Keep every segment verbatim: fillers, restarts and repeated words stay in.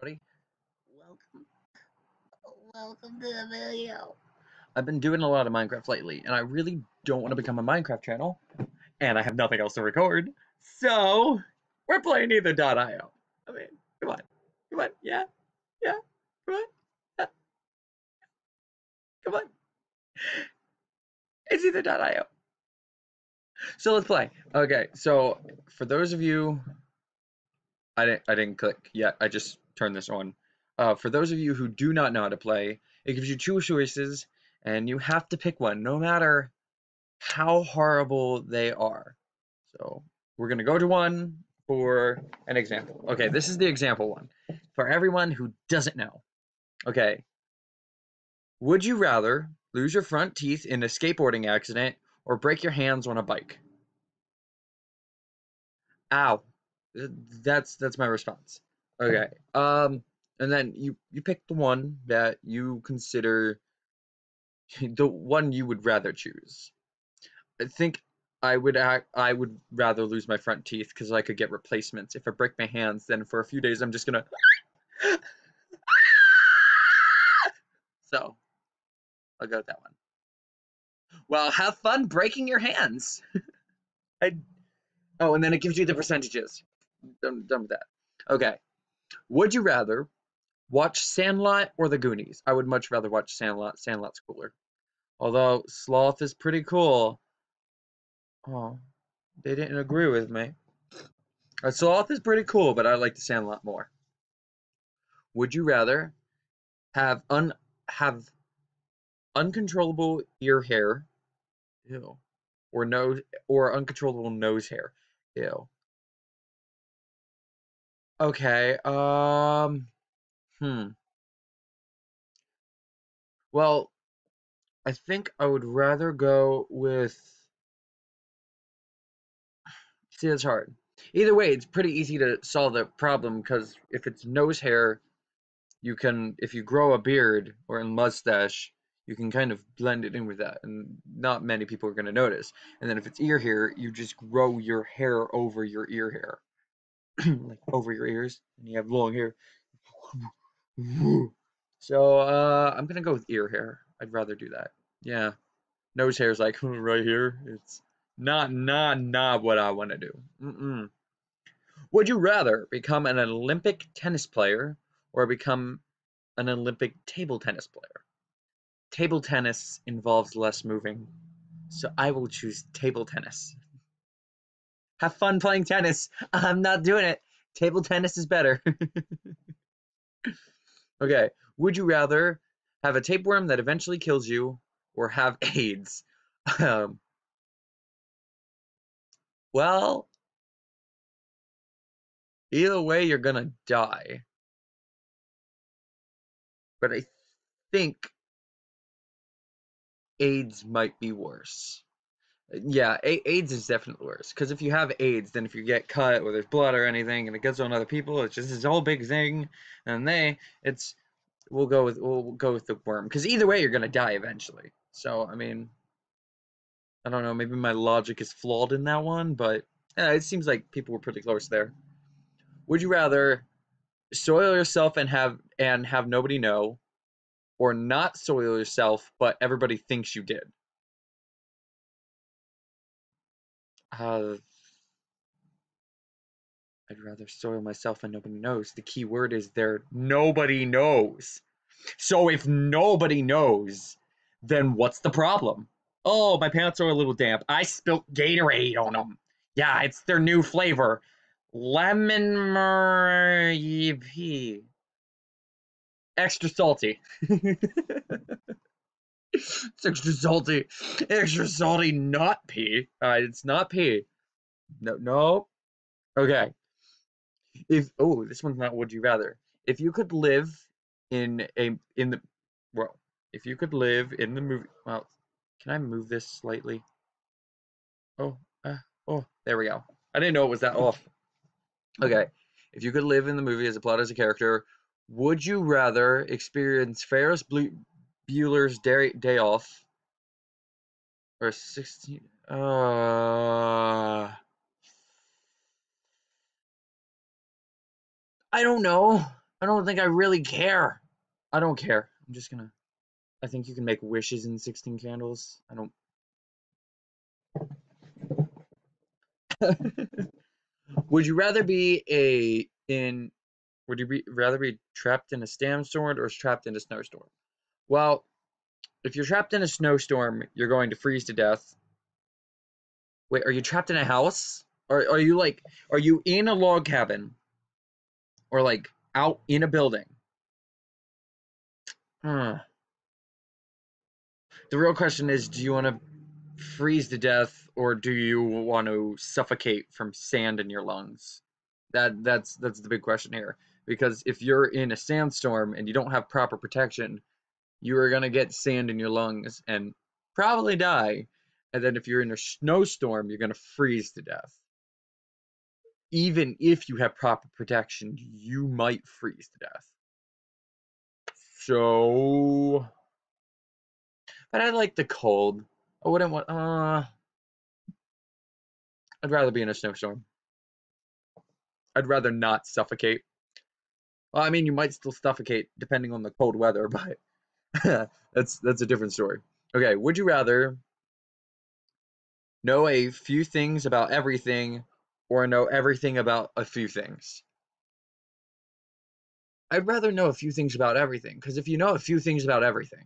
everybody. Welcome. Welcome to the video. I've been doing a lot of Minecraft lately, and I really don't want to become a Minecraft channel, and I have nothing else to record, so we're playing either dot i o. I mean, come on. Come on, yeah? Yeah? Come on? Yeah. Come on. It's either dot i o. So let's play. Okay, so for those of you... I didn't, I didn't click yet. I just turned this on. Uh, for those of you who do not know how to play, it gives you two choices, and you have to pick one, no matter how horrible they are. So we're going to go to one for an example. Okay, this is the example one. For everyone who doesn't know. Okay. Would you rather lose your front teeth in a skateboarding accident or break your hands on a bike? Ow. That's that's my response. Okay. Um and then you you pick the one that you consider the one you would rather choose. I think I would act, I would rather lose my front teeth cuz I could get replacements. If I break my hands, then for a few days I'm just going to So, I'll go with that one. Well, have fun breaking your hands. I Oh, and then it gives you the percentages. Done, done with that. Okay. Would you rather watch Sandlot or the Goonies? I would much rather watch Sandlot. Sandlot's cooler. Although Sloth is pretty cool. Oh, they didn't agree with me. Uh, Sloth is pretty cool, but I like the Sandlot more. Would you rather have un have uncontrollable ear hair, ew, or nose or uncontrollable nose hair, ew? Okay, um, hmm. Well, I think I would rather go with, see, it's hard. Either way, it's pretty easy to solve the problem, because if it's nose hair, you can, if you grow a beard or a mustache, you can kind of blend it in with that, and not many people are going to notice. And then if it's ear hair, you just grow your hair over your ear hair. Like over your ears, and you have long hair. So uh, I'm gonna go with ear hair. I'd rather do that. Yeah, nose hair is like right here. It's not, not, not what I want to do. Mm-mm. Would you rather become an Olympic tennis player or become an Olympic table tennis player? Table tennis involves less moving, so I will choose table tennis. Have fun playing tennis. I'm not doing it. Table tennis is better. Okay. Would you rather have a tapeworm that eventually kills you or have AIDS? Um, well, either way, you're going to die. But I think AIDS might be worse. Yeah, AIDS is definitely worse. Because if you have AIDS, then if you get cut or there's blood or anything and it gets on other people, it's just this whole big thing. And they, it's, we'll go with, we'll go with the worm. Because either way, you're going to die eventually. So, I mean, I don't know. Maybe my logic is flawed in that one, but yeah, it seems like people were pretty close there. Would you rather soil yourself and have, and have nobody know, or not soil yourself, but everybody thinks you did? Uh, I'd rather soil myself and nobody knows. The key word is there, nobody knows. So if nobody knows, then what's the problem? Oh, my pants are a little damp. I spilt Gatorade on them. Yeah, it's their new flavor. Lemon meringue. Extra salty. It's extra salty, extra salty, not pee. All right, it's not pee. No, no. Okay. If oh, this one's not. Would you rather? If you could live in a in the well, if you could live in the movie. Well, can I move this slightly? Oh, uh, oh, there we go. I didn't know it was that off. Okay. If you could live in the movie as a plot as a character, would you rather experience Ferris Blue? Bueller's Day Day Off, or sixteen. Uh, I don't know. I don't think I really care. I don't care. I'm just gonna... I think you can make wishes in Sixteen Candles. I don't... Would you rather be a... in... Would you be, rather be trapped in a sandstorm or trapped in a snowstorm? Well, if you're trapped in a snowstorm, you're going to freeze to death. Wait, are you trapped in a house? Or are you like, are you in a log cabin? Or like out in a building? Hmm. The real question is, do you want to freeze to death or do you want to suffocate from sand in your lungs? That that's that's the big question here. Because if you're in a sandstorm and you don't have proper protection, you are gonna get sand in your lungs and probably die. And then if you're in a snowstorm, you're gonna freeze to death. Even if you have proper protection, you might freeze to death. So, but I like the cold. I wouldn't want. Uh, I'd rather be in a snowstorm. I'd rather not suffocate. Well, I mean, you might still suffocate depending on the cold weather, but that's that's a different story. Okay, would you rather know a few things about everything or know everything about a few things? I'd rather know a few things about everything, because if you know a few things about everything,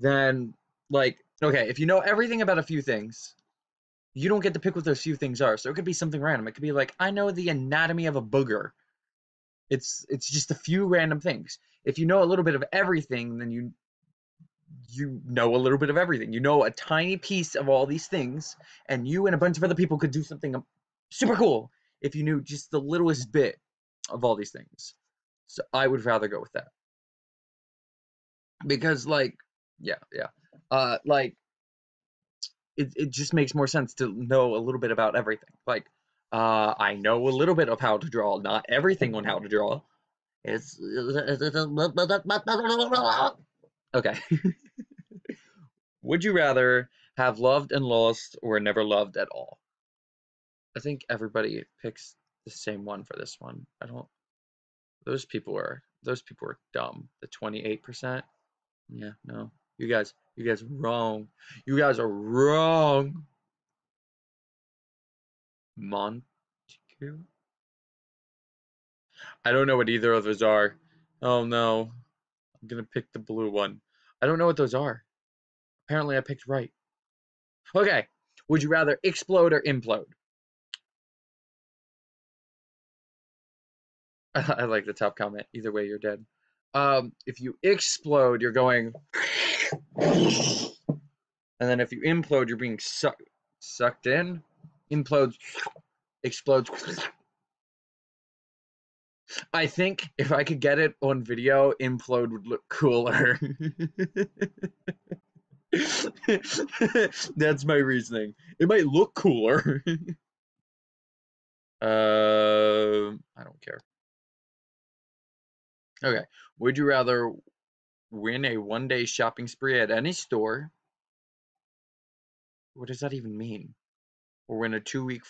then, like, okay, if you know everything about a few things, you don't get to pick what those few things are. So it could be something random. It could be like, I know the anatomy of a booger. It's it's just a few random things. If you know a little bit of everything, then you you know a little bit of everything. You know a tiny piece of all these things, and you and a bunch of other people could do something super cool if you knew just the littlest bit of all these things. So I would rather go with that. Because, like, yeah, yeah. Uh, like, It, it just makes more sense to know a little bit about everything. Like, uh, I know a little bit of how to draw, not everything on how to draw. It's... Okay. Would you rather have loved and lost or never loved at all? I think everybody picks the same one for this one. I don't... Those people are... Those people are dumb. The twenty-eight percent? Yeah, no. You guys... You guys are wrong. You guys are wrong. Montague? I don't know what either of those are. Oh no. I'm gonna pick the blue one. I don't know what those are. Apparently I picked right. Okay. Would you rather explode or implode? I like the top comment. Either way, you're dead. Um, if you explode, you're going... And then if you implode, you're being sucked sucked in, implodes, explodes. I think if I could get it on video, implode would look cooler. That's my reasoning. It might look cooler. uh, I don't care. Okay, would you rather win a one-day shopping spree at any store? What does that even mean? Or win a two-week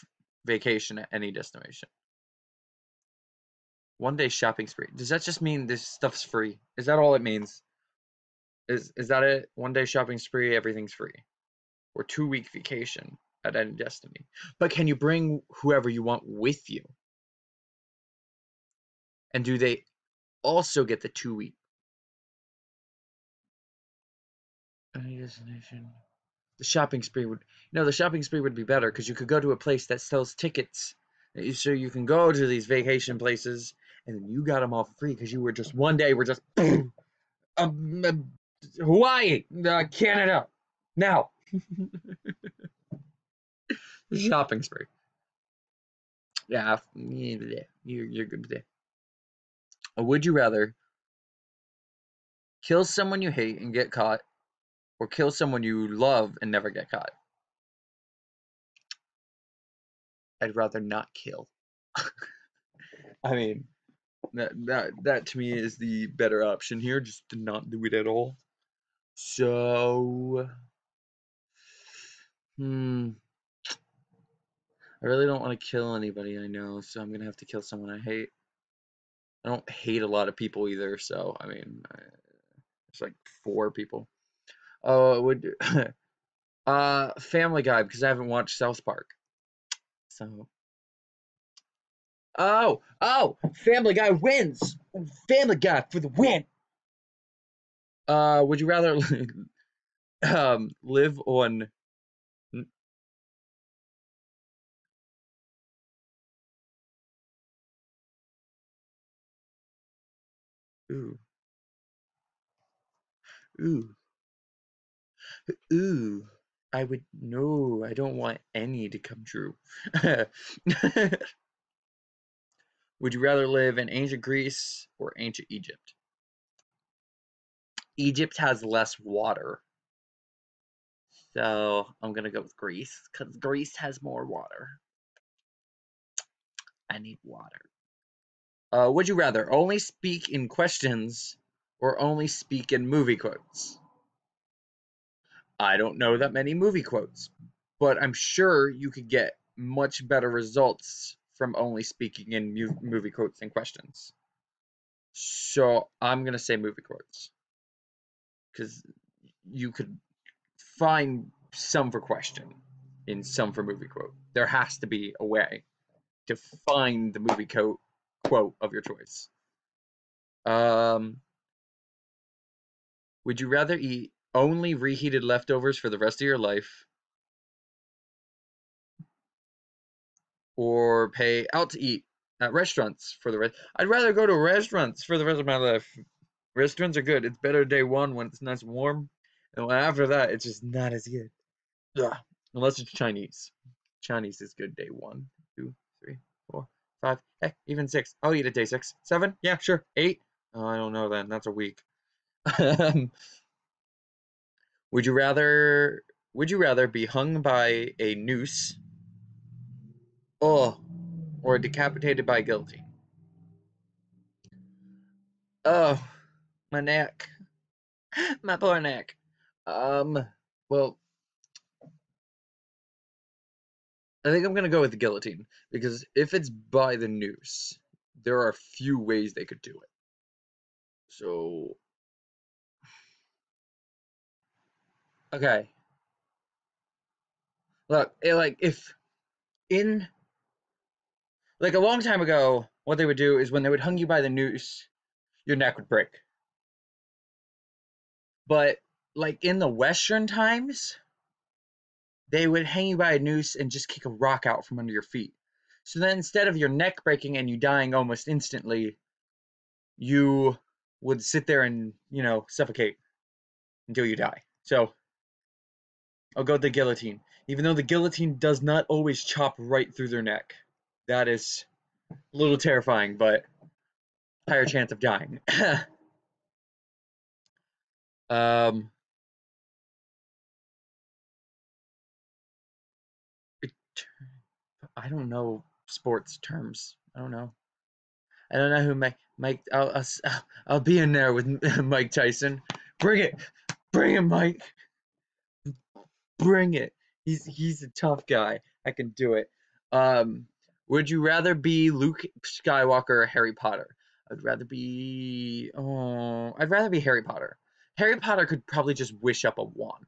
vacation at any destination? One-day shopping spree. Does that just mean this stuff's free? Is that all it means? Is is that it? One-day shopping spree, everything's free. Or two-week vacation at any destiny. But can you bring whoever you want with you? And do they also get the two-week? Any destination. The shopping spree would, you know, the shopping spree would be better because you could go to a place that sells tickets. So you can go to these vacation places and you got them all free because you were just one day, we're just, boom, um, um, Hawaii, uh, Canada, now. Shopping spree. Yeah, you're, you're good there. Or would you rather kill someone you hate and get caught? Or kill someone you love and never get caught? I'd rather not kill. I mean, that, that that to me is the better option here, just to not do it at all. So, hmm, I really don't want to kill anybody I know, so I'm gonna have to kill someone I hate. I don't hate a lot of people either, so I mean, it's like four people. Oh, uh, would uh Family Guy, because I haven't watched South Park. So oh oh, Family Guy wins. Family Guy for the win. Uh, would you rather um live on? Ooh. Ooh. Ooh. I would no, I don't want any to come true. Would you rather live in ancient Greece or ancient Egypt? Egypt has less water. So I'm gonna go with Greece, because Greece has more water. I need water. Uh, would you rather only speak in questions or only speak in movie quotes? I don't know that many movie quotes, but I'm sure you could get much better results from only speaking in mu movie quotes than questions. So I'm going to say movie quotes, because you could find some for question and some for movie quote. There has to be a way to find the movie quote. Quote of your choice. Um, would you rather eat only reheated leftovers for the rest of your life, or pay out to eat at restaurants for the rest? I'd rather go to restaurants for the rest of my life. Restaurants are good. It's better day one when it's nice and warm, and after that it's just not as good. Ugh. Unless it's Chinese. Chinese is good day one, two, three, four. Five, heck, even six. I'll eat at day six. Seven, yeah, sure. Eight. Oh, I don't know then. That's a week. Would you rather? Would you rather be hung by a noose, oh, or decapitated by guillotine? Oh, my neck, my poor neck. Um, well. I think I'm gonna go with the guillotine, because if it's by the noose, there are a few ways they could do it. So, okay. Look, it, like if in, like a long time ago, what they would do is when they would hung you by the noose, your neck would break. But like in the Western times, they would hang you by a noose and just kick a rock out from under your feet. So then instead of your neck breaking and you dying almost instantly, you would sit there and, you know, suffocate until you die. So I'll go with the guillotine. Even though the guillotine does not always chop right through their neck. That is a little terrifying, but higher chance of dying. um... I don't know sports terms. I don't know. I don't know who Mike. Mike. I'll. I'll, I'll be in there with Mike Tyson. Bring it. Bring it, Mike. Bring it. He's he's a tough guy. I can do it. Um. Would you rather be Luke Skywalker or Harry Potter? I'd rather be. Oh, I'd rather be Harry Potter. Harry Potter could probably just wish up a wand,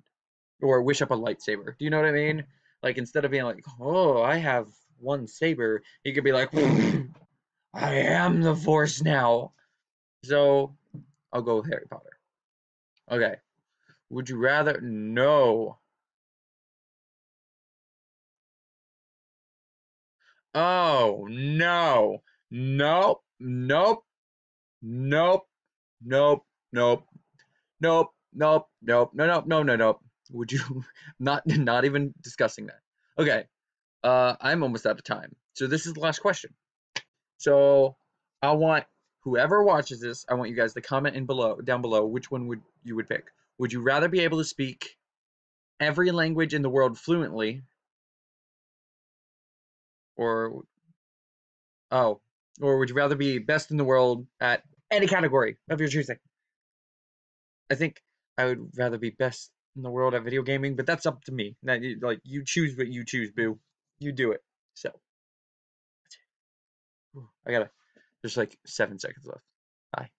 or wish up a lightsaber. Do you know what I mean? Like, instead of being like, oh, I have one saber, he could be like, I am the Force now. So, I'll go with Harry Potter. Okay. Would you rather? No. Oh, no. Nope. Nope. Nope. Nope. Nope. Nope. Nope. Nope. No, no, no, no, no. Would you not not even discussing that? Okay, uh, I'm almost out of time, so this is the last question. So I want whoever watches this, I want you guys to comment in below down below which one would you would pick. Would you rather be able to speak every language in the world fluently, or oh, or would you rather be best in the world at any category of your choosing? I think I would rather be best in the world of video gaming, but that's up to me. That like you choose what you choose, boo. You do it. So I gotta There's like seven seconds left. Bye.